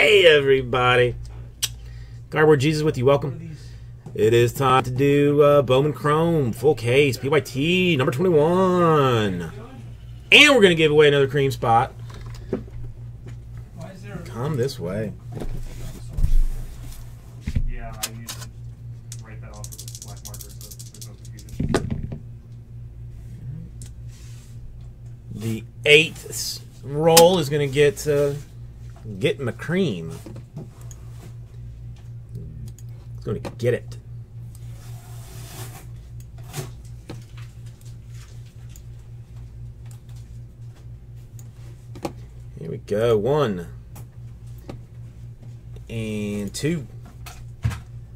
Hey, everybody. Cardboard Jesus with you. Welcome. It is time to do Bowman Chrome, full case, PYT, number 21. And we're going to give away another cream spot. Come this way. Yeah, I need to write that off with a black marker so there's no confusion. The 8th roll is going to get Getting the cream. It's going to get it. Here we go. 1 and 2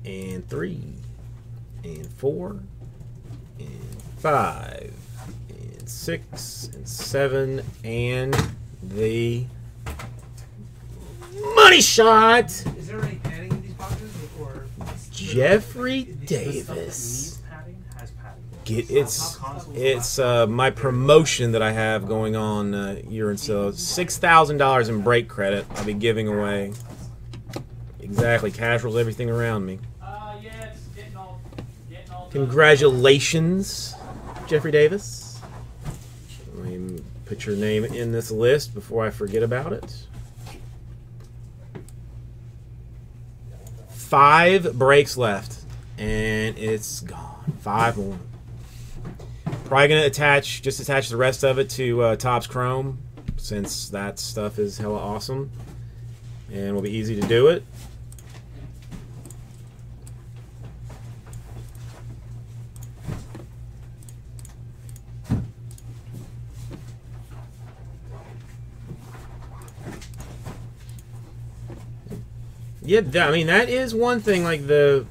and 3 and 4 and 5 and 6 and 7 and the money shot. Is there any padding in these boxes? Or Jeffrey Davis. It's my promotion that I have going on year and so. $6,000 in break credit I'll be giving away. Exactly. Cash rolls everything around me. Yeah, it's getting all congratulations, Jeffrey Davis. Let me put your name in this list before I forget about it. 5 breaks left, and it's gone. 5 more. Probably gonna attach the rest of it to Topps Chrome, since that stuff is hella awesome, and will be easy to do it. Yeah, I mean, that is one thing, like, the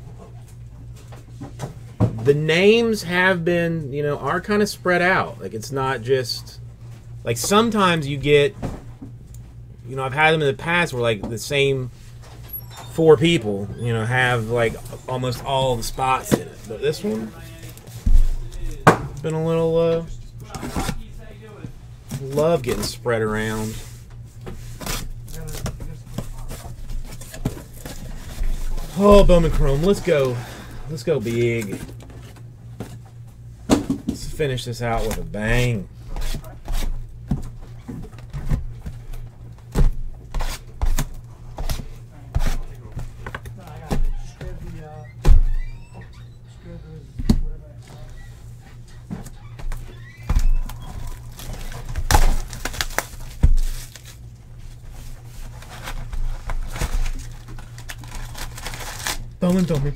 names have been, you know, are kind of spread out. Like, it's not just, like, sometimes you get, you know, I've had them in the past where, like, the same 4 people, you know, have, like, almost all the spots in it. But this one, it's been a little, love getting spread around. Oh, Bowman Chrome, let's go. Let's go big. Let's finish this out with a bang.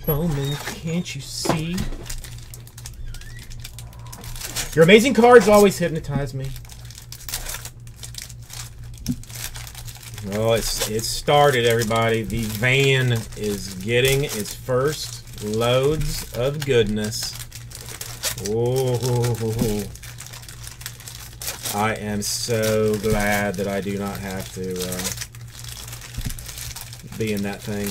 Bowman, can't you see? Your amazing cards always hypnotize me. Oh, it started, everybody. The van is getting its first loads of goodness. Oh, I am so glad that I do not have to be in that thing.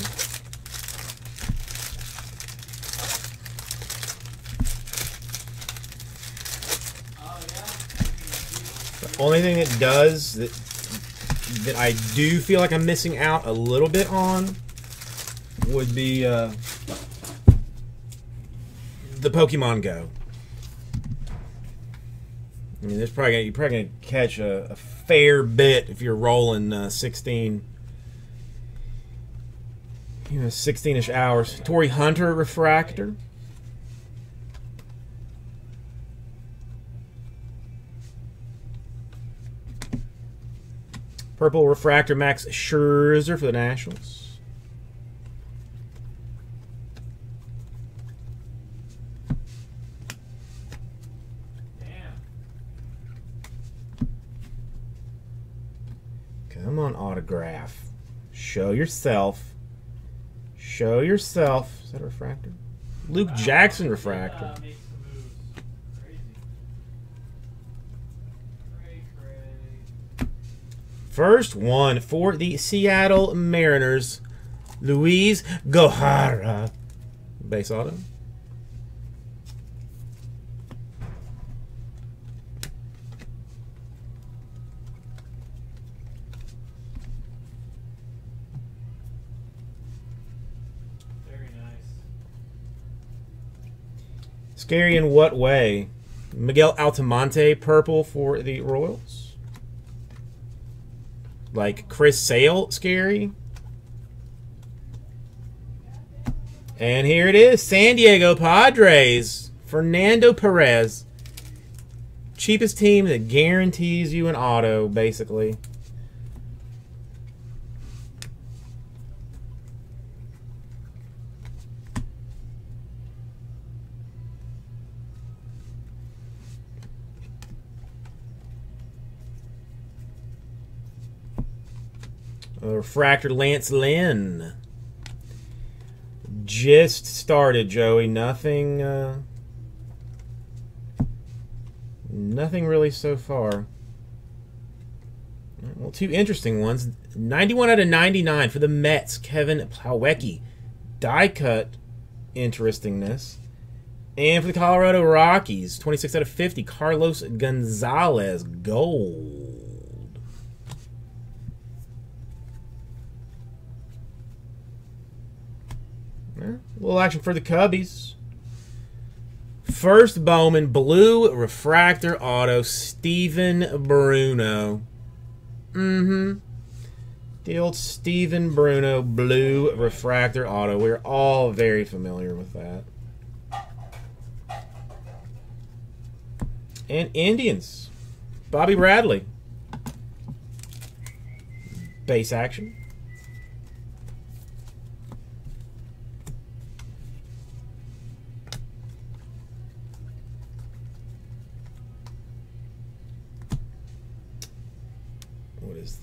Only thing it does that I do feel like I'm missing out a little bit on would be the Pokemon Go. I mean, you're probably gonna catch a fair bit if you're rolling 16, you know, 16-ish hours. Torii Hunter refractor. Purple refractor Max Scherzer for the Nationals. Damn. Come on, autograph. Show yourself. Show yourself. Is that a refractor? Luke Jackson refractor. First one for the Seattle Mariners, Luis Gohara. Base auto. Scary in what way? Miguel Altamonte, purple for the Royals. Like Chris Sale, scary. And here it is, San Diego Padres. Fernando Perez. Cheapest team that guarantees you an auto, basically. A refractor Lance Lynn. Just started, Joey. Nothing... nothing really so far. Well, two interesting ones. 91 out of 99 for the Mets. Kevin Plawecki. Die cut interestingness. And for the Colorado Rockies, 26 out of 50. Carlos Gonzalez. Gold. Yeah, a little action for the Cubbies. First Bowman, blue refractor auto, Steven Bruno. The old Steven Bruno blue refractor auto. We're all very familiar with that. And Indians, Bobby Bradley. Base action.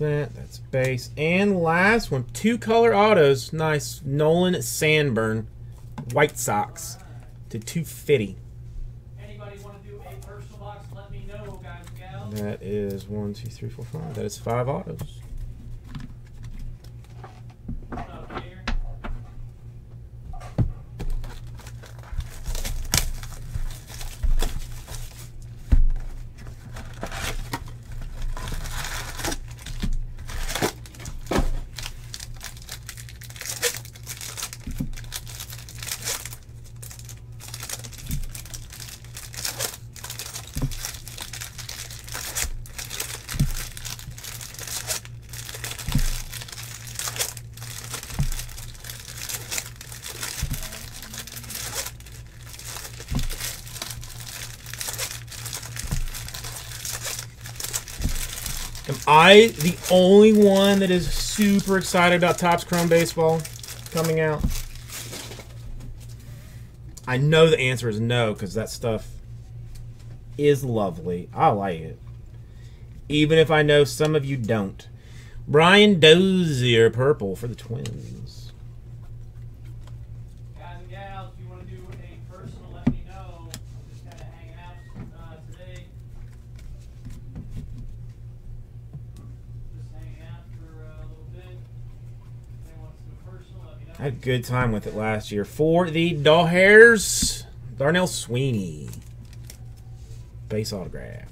That's base. And last one, two color autos. Nice. Nolan Sanburn, White Sox to 250. Anybody want to do a personal box? Let me know, guys and gals. That is 1, 2, 3, 4, 5. That is 5 autos. Am I the only one that is super excited about Topps Chrome Baseball coming out? I know the answer is no, because that stuff is lovely. I like it. Even if I know some of you don't. Brian Dozier, purple for the Twins. Guys and gals, if you want to do a personal, let me know. I'm just kind of hanging out today. I had a good time with it last year. For the Goharas, Darnell Sweeney. Base autograph.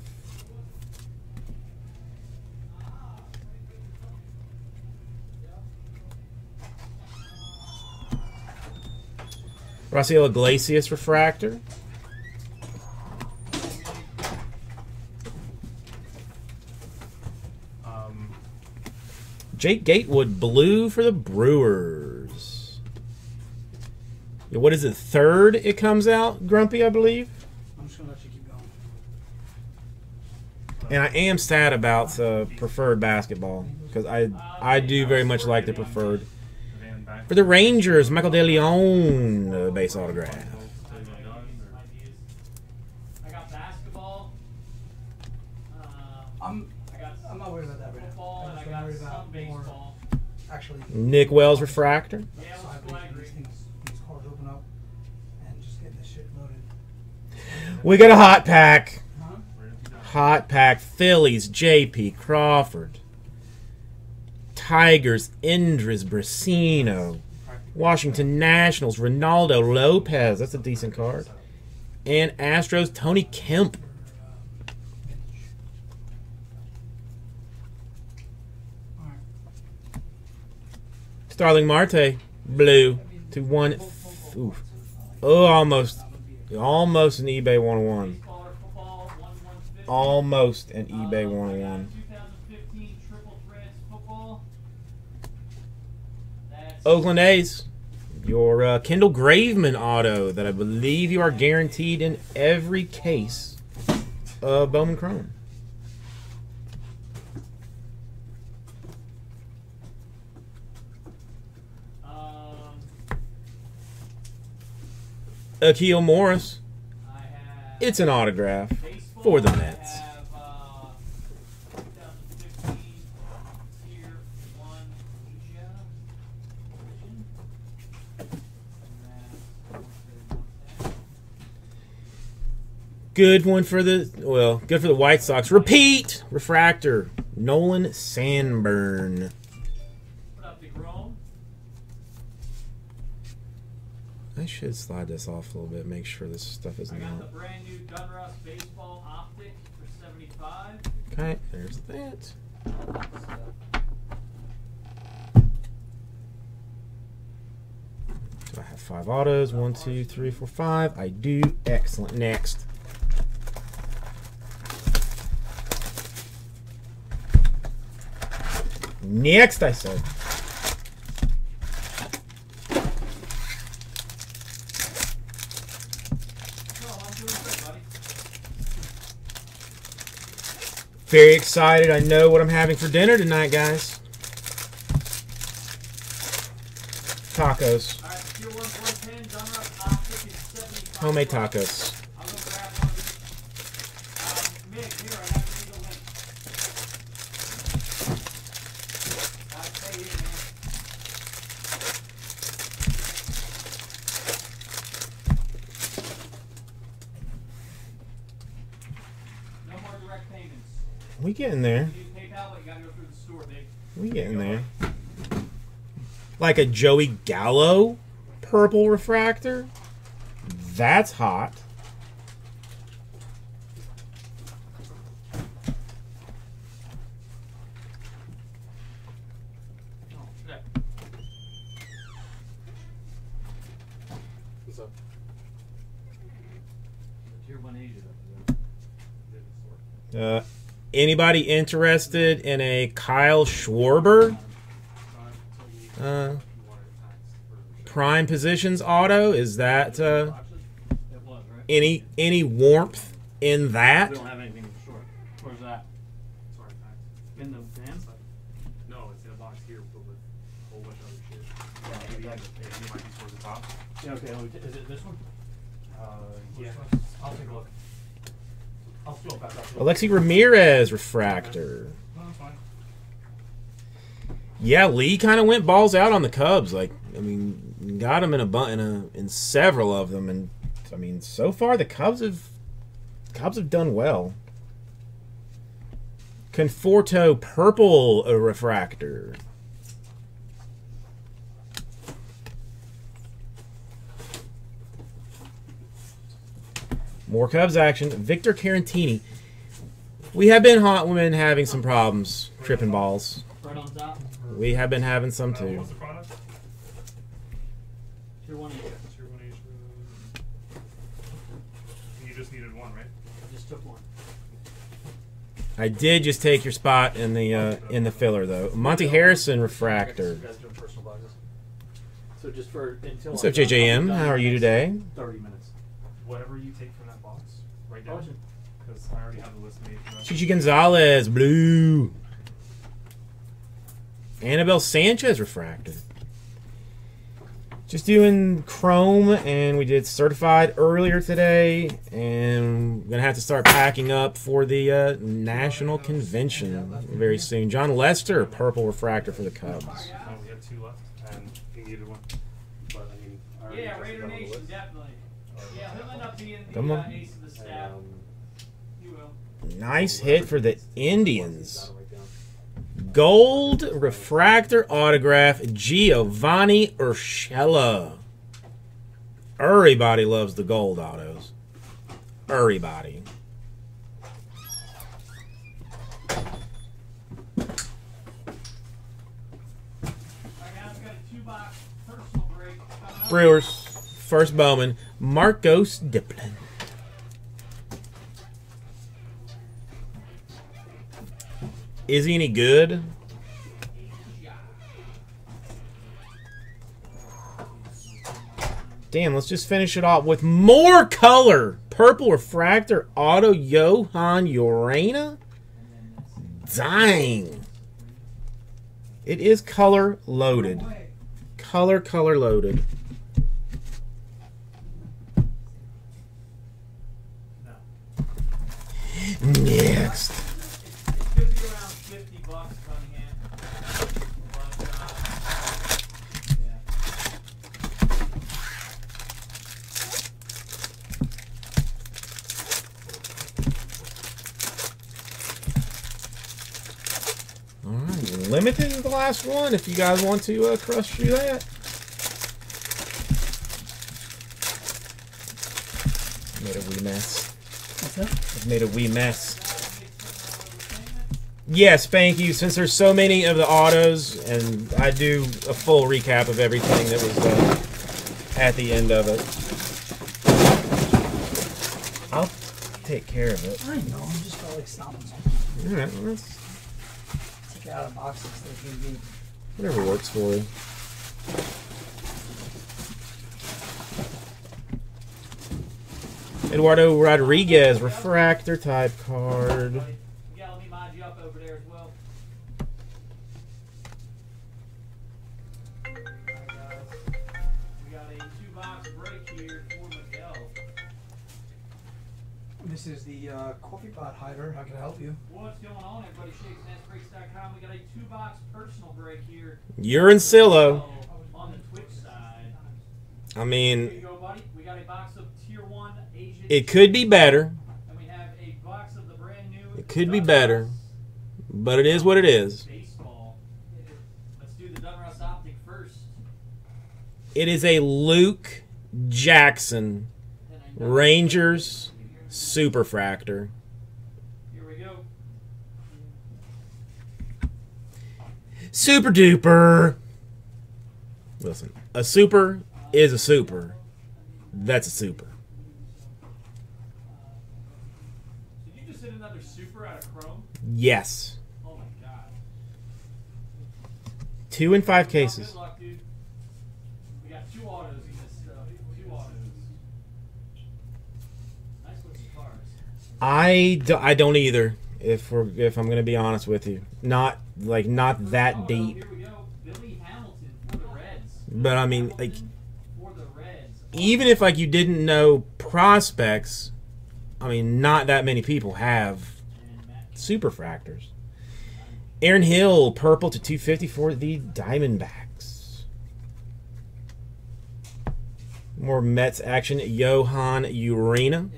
Rossiel Iglesias refractor. Jake Gatewood, blue for the Brewers. What is it, 3rd it comes out, Grumpy, I believe? I'm just going to let you keep going. And I am sad about preferred basketball, because I do very much like the preferred. For the Rangers, Michael DeLeon, base autograph. I got basketball. I'm not worried about that right now. I got some baseball. Actually, Nick Wells refractor. Yeah, these cards open up and just get this shit loaded. We got a hot pack. Hot pack. Phillies, JP Crawford. Tigers, Endres Bracino. Washington Nationals, Ronaldo Lopez. That's a decent card. And Astros, Tony Kemp. Starling Marte, blue to 1. Oof. Oh, almost Almost an eBay 101. Almost an eBay 101. 2015 Triple Threads Football. Oakland A's. Your Kendall Graveman auto that I believe you are guaranteed in every case of Bowman Chrome. Akeel Morris. It's an autograph for the Mets. Good one for the, well, good for the White Sox. Repeat! Refractor. Nolan Sanburn. I should slide this off a little bit, make sure this stuff isn't out. I got the brand new Dunross Baseball Optic for 75. Okay, there's that. Do I have 5 autos? 1, 2, 3, 4, 5. I do. Excellent. Next. Next, I said. Very excited. I know what I'm having for dinner tonight, guys. Tacos. Homemade tacos. We getting there. We getting there. Like a Joey Gallo purple refractor? That's hot. Anybody interested in a Kyle Schwarber prime positions auto? Is that any warmth in that? We don't have anything short. Where's that? Sorry, in the van? No, it's in a box here, but with a whole bunch of other shit. Yeah, maybe like it might be towards the top. Yeah, okay. Is it this one? Yeah. I'll take a look. Alexi Ramirez refractor. Yeah, Lee kind of went balls out on the Cubs. Like, I mean, got him in several of them, and I mean, so far the Cubs have done well. Conforto purple refractor. More Cubs action. Victor Carantini. We have been hot women having some problems tripping balls. We have been having some too. Tier 1 each. You just needed one, right? I just took one. I did just take your spot in the filler though. Monty Harrison refractor. So just for until. So JJM, how are you today? 30 minutes. Whatever you take from that box, right down. Because I already have the list made. Chichi Gonzalez, blue. Annabelle Sanchez, refractor. Just doing Chrome, and we did certified earlier today. And we're going to have to start packing up for the National Convention very soon. John Lester, purple refractor for the Cubs. Oh, we have 2 left, and he needed one. But, I mean, I already yeah, Raider Nation, definitely. Yeah, he'll end up being the ace of the staff. He will. Nice hit for the Indians. Gold refractor autograph, Giovanni Urshela. Everybody loves the gold autos. Everybody. Brewers. First Bowman, Marcos Diplin. Is he any good? Damn, let's just finish it off with more color. Purple Refractor Auto Johan Urena. Dang. It is color loaded. Color loaded. Next. Limited is the last one if you guys want to crush through that. Made a wee mess. What's that? I've made a wee mess. Yes, thank you. Since there's so many of the autos, and I do a full recap of everything that was at the end of it. I'll take care of it. I know. I'm just probably stopping. All right, well, let's... out of boxes that you need. Whatever works for you. Eduardo Rodriguez, refractor type card. Yeah, let me mod you up over there as well. All right, guys. We got a 2-box break here for Miguel. This is the coffee pot hider. How can I help you? What's going on, everybody? ShakesNestBreaks.com. We got a 2-box personal break here. You're in Silo. On the Twitch side. I mean, here you go, buddy. We got a box of Tier 1 Asian. It could be better. And we have a box of the brand new. It could be better. But it is what it is. Baseball. Let's do the Dunruss Optic first. It is a Luke Jackson Rangers Superfractor. Here we go. Super duper. Listen, a super is a super. That's a super. Did you just hit another super out of Chrome? Yes. Oh my god. 2 in 5 cases. Good luck, dude. We got 2 autos in this stuff. 2 autos. I don't either. If I'm gonna be honest with you, not that deep. But I mean, like, even if like you didn't know prospects, I mean, not that many people have superfractors. Aaron Hill, purple to 250 for the Diamondbacks. More Mets action. Johan Urena.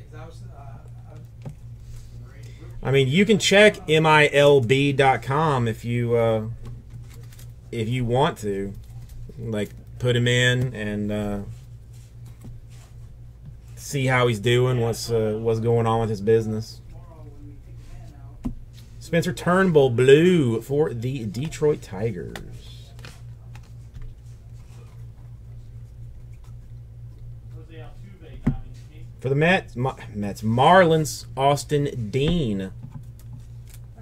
I mean, you can check MILB.com if you want to, like, put him in and see how he's doing, what's going on with his business. Spencer Turnbull, blue for the Detroit Tigers. For the Mets, Marlins, Austin Dean. Got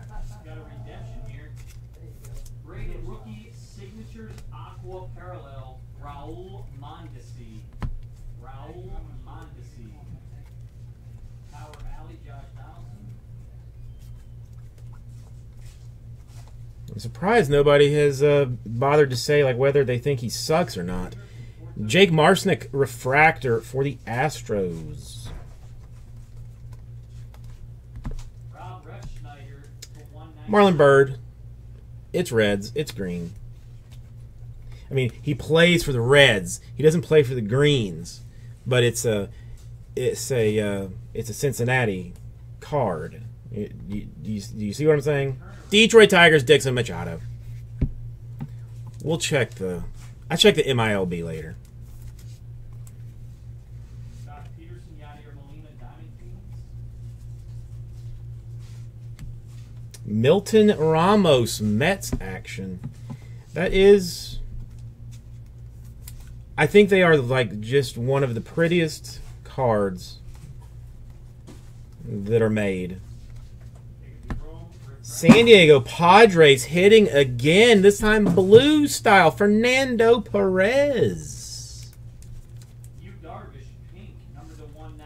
a redemption here. Rated rookie signatures, Aqua Parallel, Raul Mondesi. Raul Mondesi. Power Alley, Josh Donaldson. I'm surprised nobody has bothered to say like whether they think he sucks or not. Jake Marsnick, refractor for the Astros. Marlon Byrd. It's Reds. It's green. I mean, he plays for the Reds. He doesn't play for the Greens, but it's a Cincinnati card. Do you see what I'm saying? Detroit Tigers, Dixon Machado. We'll check the. I checked the MILB later. Milton Ramos, Mets action. That is I think they are like just one of the prettiest cards that are made. San Diego Padres hitting again, this time blue style. Fernando Perez.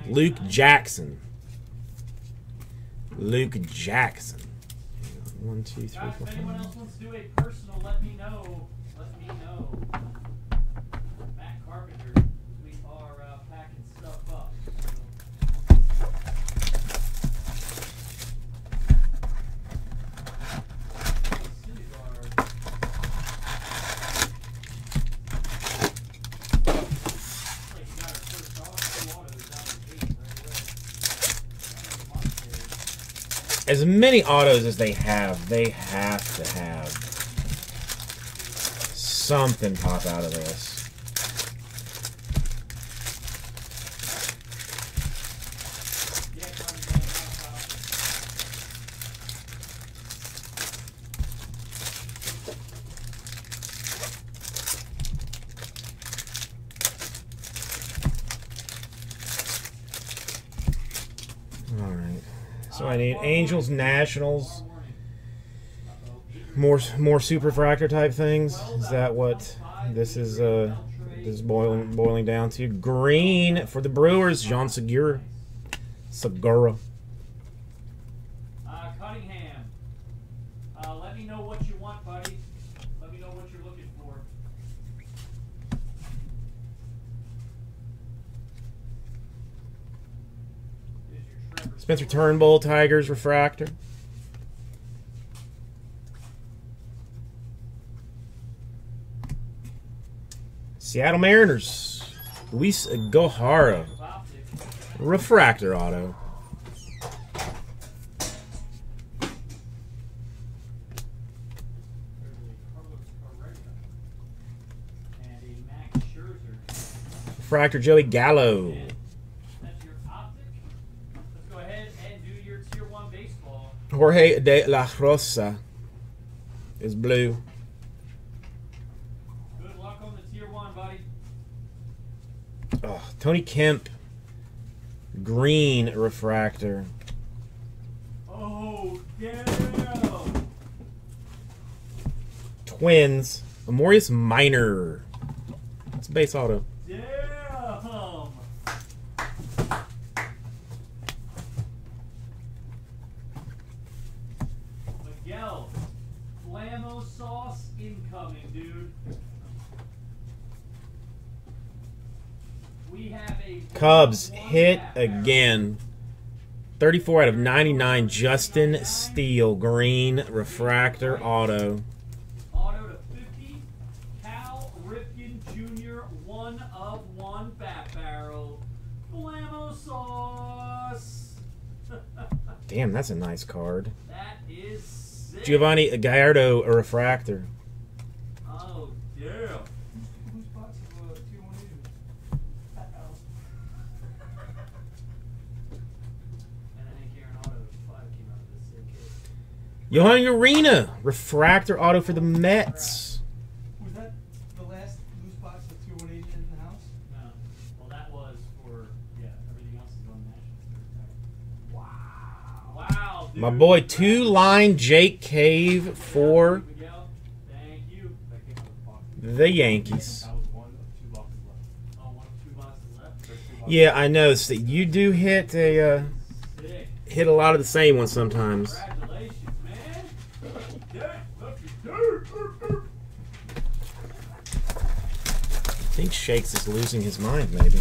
Luke Jackson. Luke Jackson. 1, 2, 3, 4. If anyone else wants to do a personal, let me know. Let me know. Matt Carpenter, we are packing stuff up. As many autos as they have to have something pop out of this. I need Angels, Nationals, more super fractor type things. Is that what this is boiling down to? Green for the Brewers, John Segura. Cunningham, let me know what you want, buddy. Let me know what you're looking for. Spencer Turnbull, Tigers, refractor. Seattle Mariners, Luis Gohara, refractor auto. Refractor Joey Gallo. Jorge de la Rosa is blue. Good luck on the tier one, buddy. Oh, Tony Kemp, green refractor. Oh, yeah. Twins, Amorius Minor. It's a base auto. Yeah. Incoming, dude. We have a Cubs hit again. 34 out of 99. Justin Steele, green refractor auto. Auto to 50. Cal Ripken Jr. 1 of 1 bat barrel. Flamo sauce. Damn, that's a nice card. That is sick. Giovanni Gallardo, a refractor. Yeah. Whose box of 218? That house. And I think Aaron Auto 5 came out of this same case. Johan Urena, refractor auto for the Mets. Was that the last loose box of 218 in the house? No. Well, that was for, yeah, everything else is on Nationals. Wow. Wow, dude. My boy, 2-line Jake Cave for the Yankees. Yeah, I know. So you do hit a lot of the same ones sometimes. I think Shakes is losing his mind, maybe.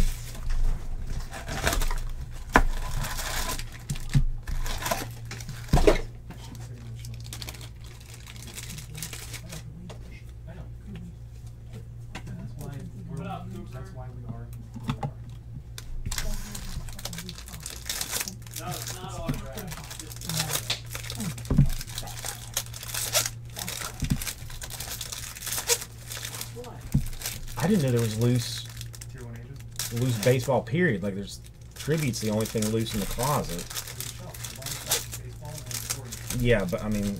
I didn't know there was loose baseball, period. Like, there's tributes, the only thing loose in the closet. Yeah, but I mean,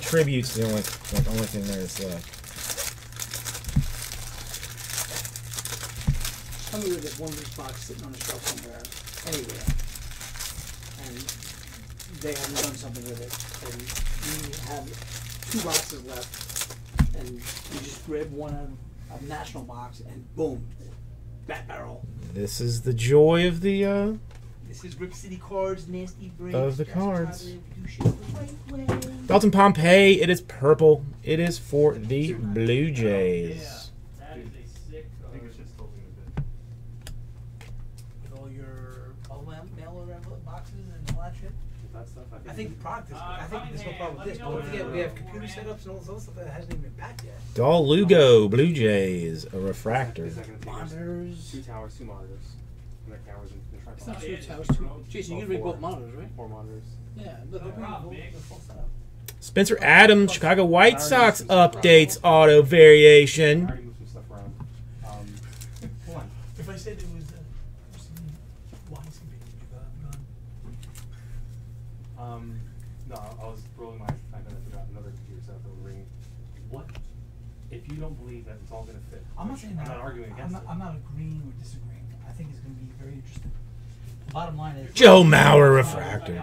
tributes the only thing there is left. Tell me where there's one loose box sitting on a shelf somewhere, anywhere, and they haven't done something with it, and you have two boxes left, and you just grab one out of a national box, and boom, bat barrel. This is the joy of the, This is Rip City Cards, Nasty Breaks. Of the cards. Dalton Pompey, it is purple. It is for the Blue Jays. Yeah. I think the product is. I think this will probably this. But don't forget, we have computer setups and all this other stuff that hasn't even been packed yet. Dal Lugo, Blue Jays, a refractor. Monitors. Two towers, two monitors. And their cameras and tripods. It's not two towers, two. Jason, you can read both monitors, right? Four monitors. Yeah, but they're big. Spencer Adams, Chicago White Sox updates auto variation. I already moved some stuff around. Hold on. If I said it was. No, I was rolling my eyes and I forgot another computer setup that would ring. What? If you don't believe that it's all going to fit, I'm not saying that. I'm not arguing against it. I'm not agreeing or disagreeing. I think it's going to be very interesting. The bottom line is Joe Mauer refractor.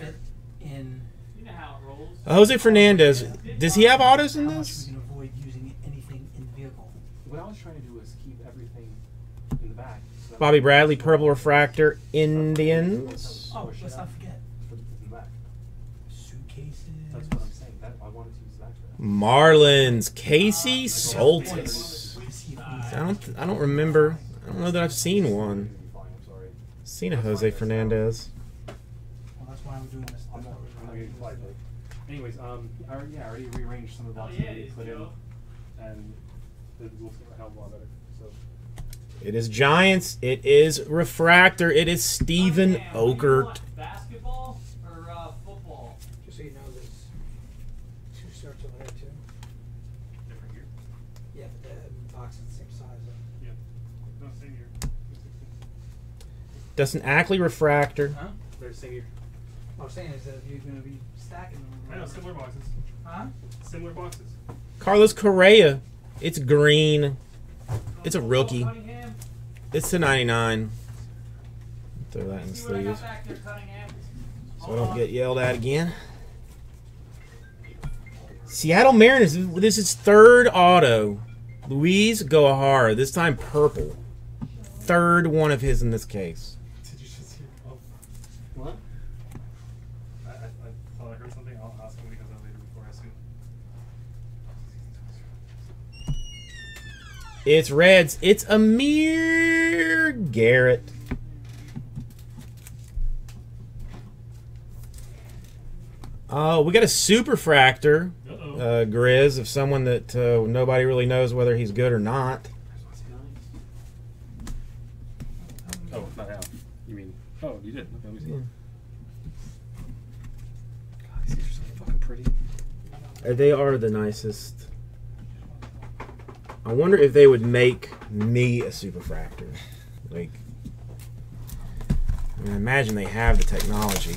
Fit in. You know how it rolls. Jose Fernandez. Does he have autos in this? We can avoid using anything in the vehicle. What I was trying to do was keep everything in the back. So Bobby Bradley, purple refractor, Indians. Oh, let's not forget. Marlins, Casey Soltis. I don't remember. I don't know that I've seen one. Seen a Jose Fernandez. Well, that's why I'm doing this. Anyways, I already rearranged some of the boxes that we put in, and the rules are a hell of a lot better. So it is Giants. It is refractor. It is Steven Okert. Basketball or football? Just so you know, there's two starts over there. Dustin Ackley refractor. Huh? They're the same year. What I'm saying is that you're going to be stacking them. I know, similar boxes. Huh? Similar boxes. Carlos Correa. It's green. It's a rookie. It's /99. Throw that in the sleeves. So I don't get yelled at again. Seattle Mariners. This is third auto. Luis Gohara. This time purple. Third one of his in this case. What? I thought I heard something. I'll ask him because I'll leave it before I assume. It's Reds. It's Amir Garrett. Oh, we got a super fractor, Grizz, of someone that nobody really knows whether he's good or not. Oh, it's not out. You mean? Oh, you did. Okay, let me see. God, these are so fucking pretty. They are the nicest. I wonder if they would make me a superfractor. Like, I mean, I imagine they have the technology.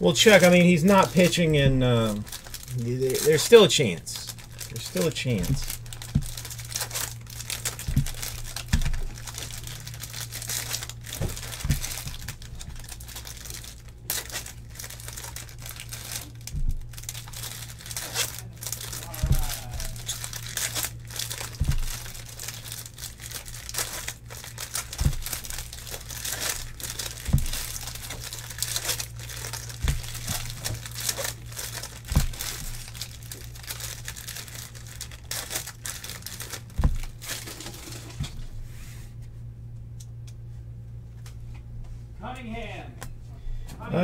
Well, Chuck, I mean, he's not pitching, and there's still a chance. There's still a chance.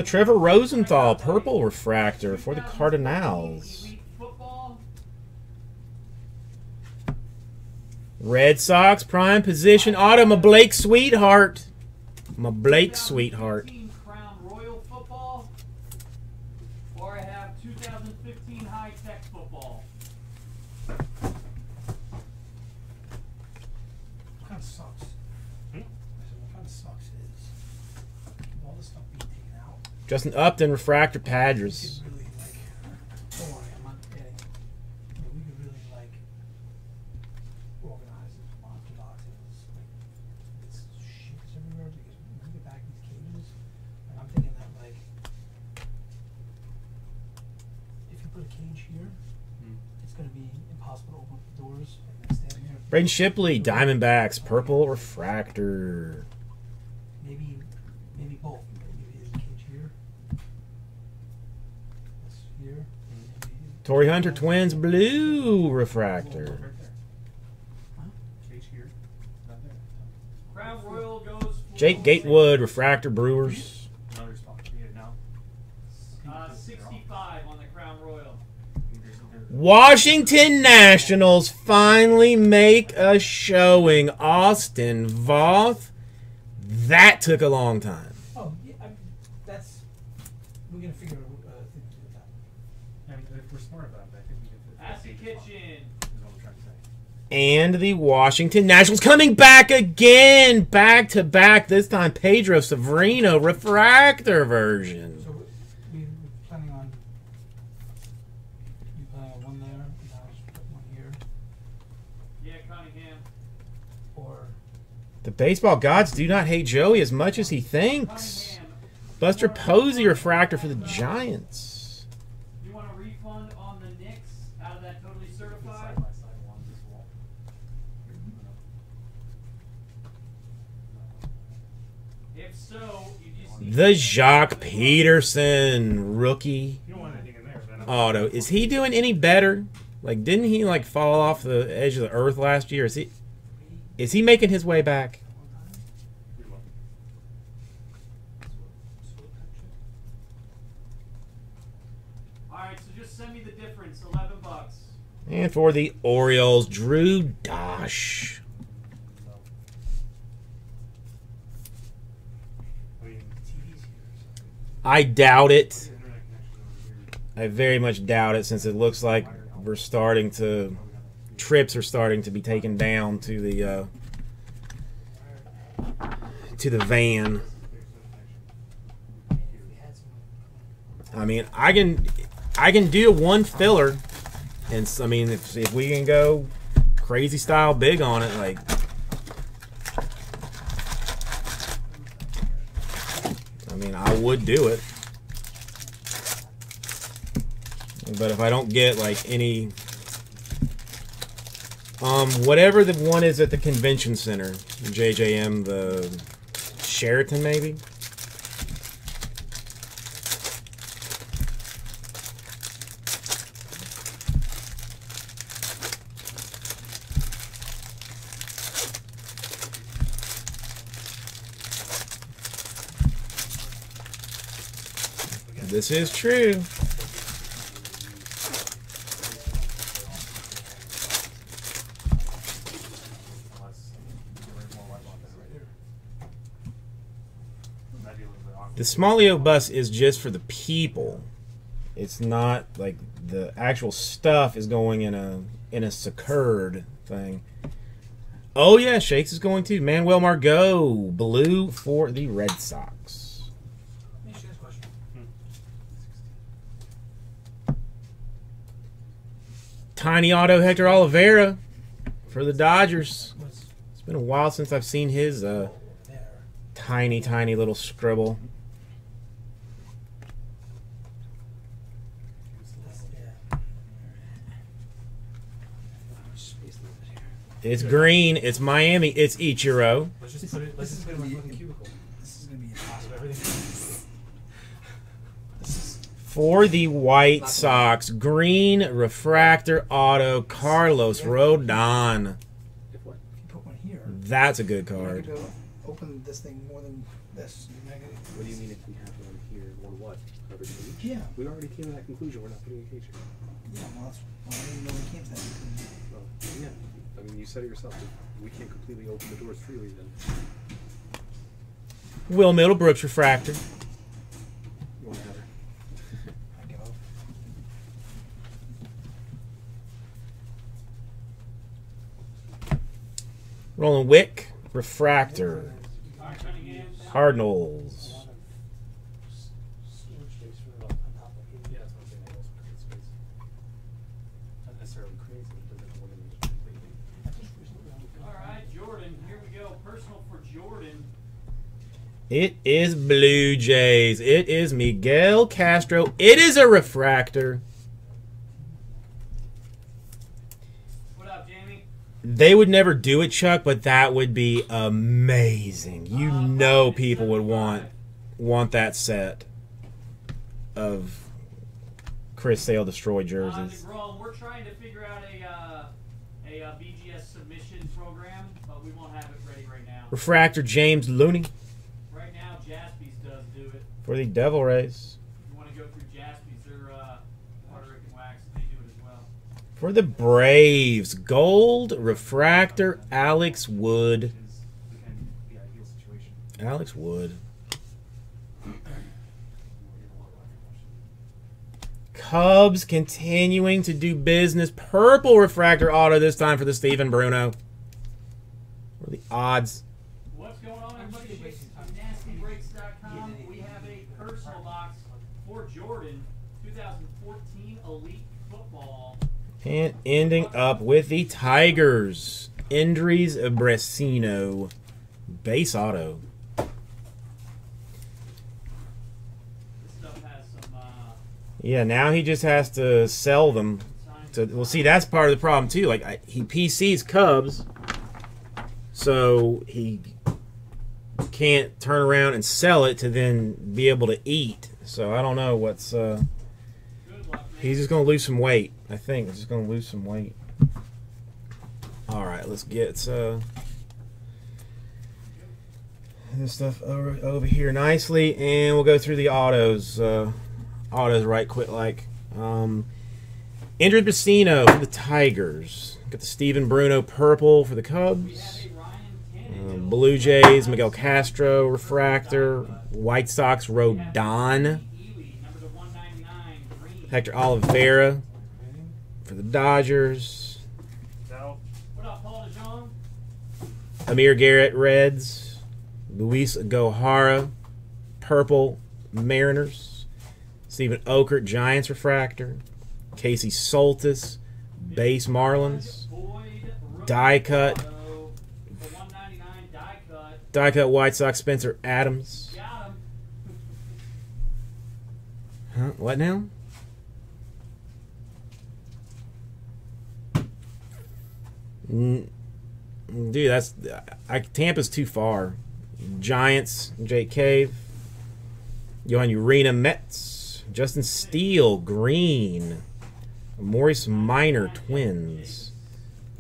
Trevor Rosenthal, purple refractor for the Cardinals. Red Sox, prime position auto, my Blake Sweetheart. My Blake Sweetheart. Justin Upton, Refractor Padres. Braden Shipley, Diamondbacks, purple refractor. Maybe both. Maybe there's a cage here. This here. Torii Hunter, Twins, blue refractor. Cage here. Crown Royal goes. Jake Gatewood, refractor, Brewers. Another spot. Yeah, now. 65 on the Crown Royal. Washington Nationals finally make a showing. Austin Voth. That took a long time. Oh, yeah, I mean, that's... We're going to figure out thing to do with that. I mean, if we're smart about it, I think we can do that. Ask the kitchen. Is what we're trying to say. And the Washington Nationals coming back again. Back to back. This time, Pedro Severino, refractor version. So the baseball gods do not hate Joey as much as he thinks. Buster Posey, refractor for the Giants. You want a refund on the Knicks out of that totally certified? If so, you just the Jacques Peterson rookie auto. Is he doing any better? Like, didn't he like fall off the edge of the earth last year? Is he making his way back? All right, so just send me the difference, $11. And for the Orioles, Drew Dosh. I doubt it. I very much doubt it, since it looks like we're starting to... Trips are starting to be taken down to the van. I mean, I can do one filler, and I mean, if we can go crazy style big on it, like I mean, I would do it. But if I don't get like any. Whatever the one is at the convention center, JJM, the Sheraton, maybe? This is true. The Smallio bus is just for the people. It's not like the actual stuff is going in a secured thing. Oh yeah, Shakes is going too. Manuel Margot, blue for the Red Sox. Let me ask you this question. Tiny auto Hector Oliveira for the Dodgers. It's been a while since I've seen his tiny little scribble. It's green. It's Miami. It's Ichiro. Let's just put it. Let's just put it in my cubicle. This is gonna be impossible. Everything. For the White Sox, green refractor auto Carlos Rodon. If you put one here, that's a good card. You're not gonna open this thing more than this. What do you mean if we have one here or what? Yeah, we already came to that conclusion. We're not putting a cage here. Yeah, well, that's, I didn't know we came to that conclusion. Well, yeah. I mean, you said it yourself. We can't completely open the doors freely then. Will Middlebrooks, refractor. Whatever. I go. Roland Wick, refractor. Cardinals. It is Blue Jays. It is Miguel Castro. It is a refractor. What up, Jamie? They would never do it, Chuck, but that would be amazing. You know people would want that set of Chris Sale destroyed jerseys. We're trying to figure out a BGS submission program, but we won't have it ready right now. Refractor James Looney. Right now, Jaspi's does do it. For the Devil Rays. If you want to go through Jaspi's, they're Hardrick and Wax, and they do it as well. For the Braves, gold refractor Alex Wood. Alex Wood. Cubs continuing to do business. Purple refractor auto this time for the Steven Bruno. What are the odds? What's going on, everybody? NastyBreaks.com. We have a personal box for Jordan. 2014 Elite Football. And ending up with the Tigers. Endrys Bresino. Base auto. Yeah, now he just has to sell them. So, well, see, that's part of the problem, too. Like, he PCs Cubs, so he can't turn around and sell it to then be able to eat. So I don't know what's... he's just going to lose some weight, I think. He's just going to lose some weight. All right, let's get this stuff over here nicely, and we'll go through the autos. Autos right quick like. Andrew Bessino for the Tigers. Got the Steven Bruno purple for the Cubs. Blue Jays, Miguel Castro, refractor. White Sox, Rodon. Hector Oliveira for the Dodgers. Amir Garrett, Reds. Luis Gohara, purple, Mariners. Stephen Okert, Giants refractor. Casey Soltis, base Marlins. Die-cut. Die-cut White Sox, Spencer Adams. Huh, what now? Dude, that's... Tampa's too far. Giants, Jake Cave. Johan Urena, Mets. Justin Steele, green. Maurice Minor, Twins.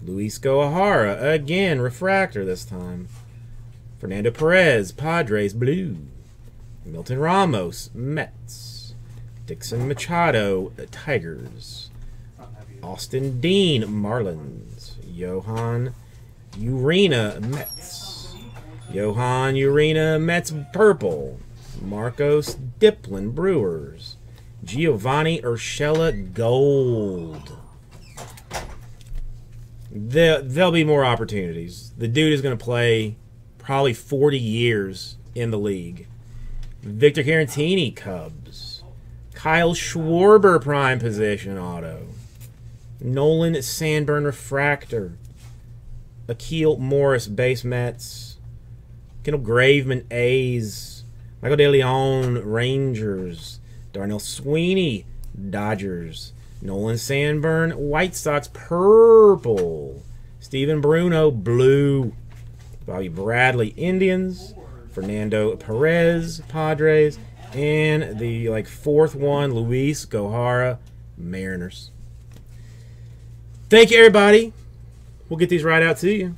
Luis Gohara, again, refractor this time. Fernando Perez, Padres, blue. Milton Ramos, Mets. Dixon Machado, Tigers. Austin Dean, Marlins. Johan Urena, Mets. Johan Urena, Mets, purple. Marcos Diplin, Brewers. Giovanni Urshela, gold. There'll be more opportunities. The dude is going to play probably 40 years in the league. Victor Carantini, Cubs. Kyle Schwarber, prime position auto. Nolan Sanburn, refractor. Akeel Morris, base Mets. Kendall Graveman, A's. Michael DeLeon, Rangers. Darnell Sweeney, Dodgers. Nolan Sanburn, White Sox, purple. Steven Bruno, blue. Bobby Bradley, Indians. Fernando Perez, Padres. And the fourth one, Luis Gohara, Mariners. Thank you, everybody. We'll get these right out to you.